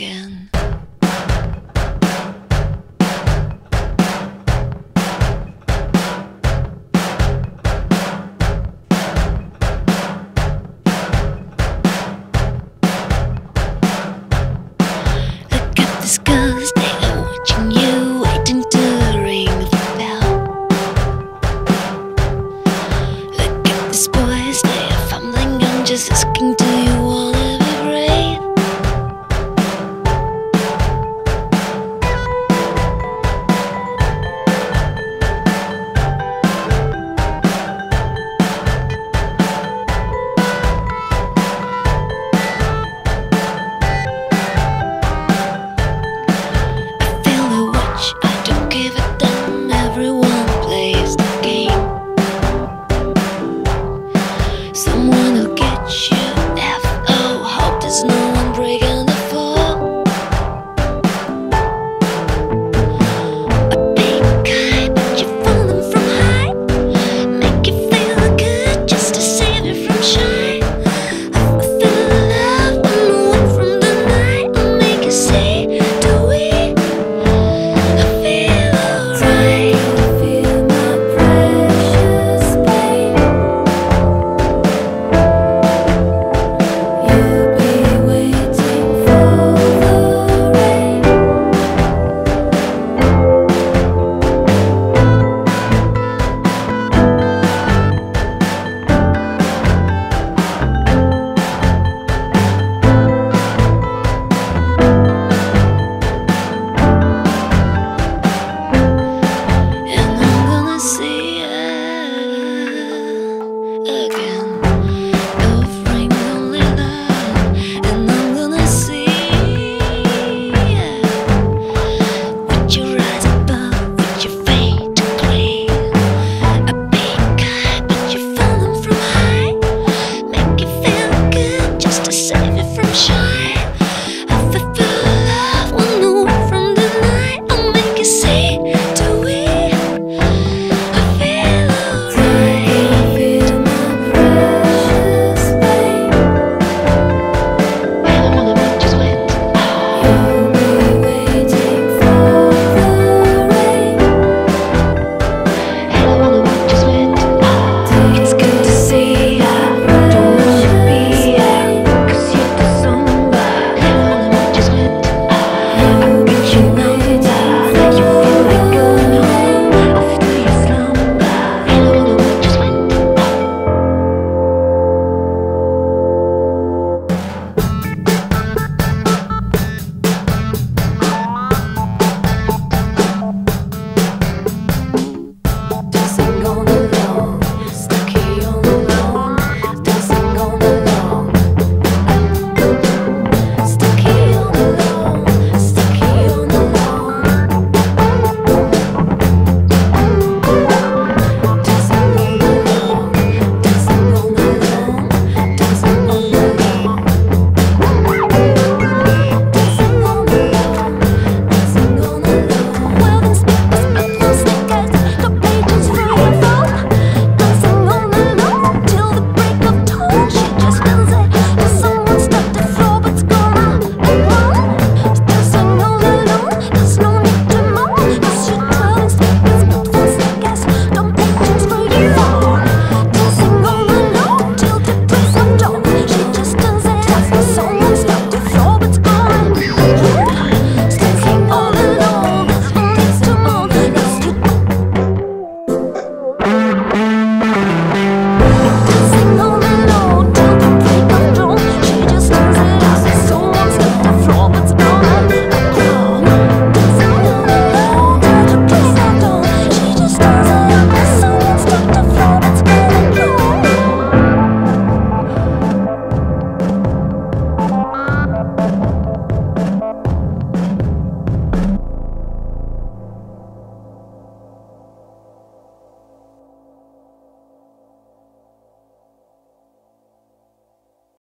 again.